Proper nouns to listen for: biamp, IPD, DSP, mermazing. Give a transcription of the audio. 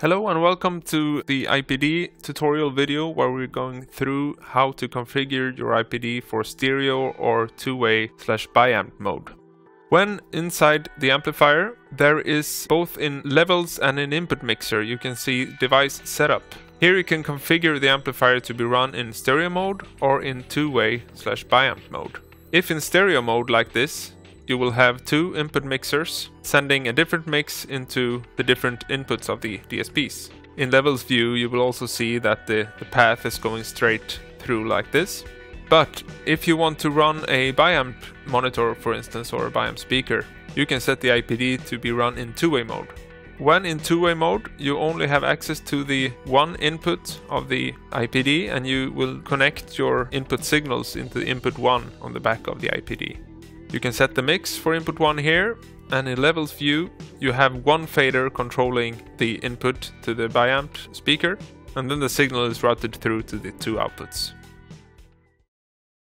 Hello and welcome to the IPD tutorial video where we're going through how to configure your IPD for stereo or two-way / biamp mode. When inside the amplifier, there is both in levels and in input mixer, you can see device setup. Here you can configure the amplifier to be run in stereo mode or in two-way / biamp mode. If in stereo mode like this, you will have two input mixers sending a different mix into the different inputs of the DSPs. In levels view, you will also see that the path is going straight through like this. But if you want to run a biamp monitor, for instance, or a biamp speaker, you can set the IPD to be run in two-way mode. When in two-way mode, you only have access to the one input of the IPD, and you will connect your input signals into input 1 on the back of the IPD. You can set the mix for input 1 here, and in levels view you have one fader controlling the input to the biamped speaker, and then the signal is routed through to the two outputs.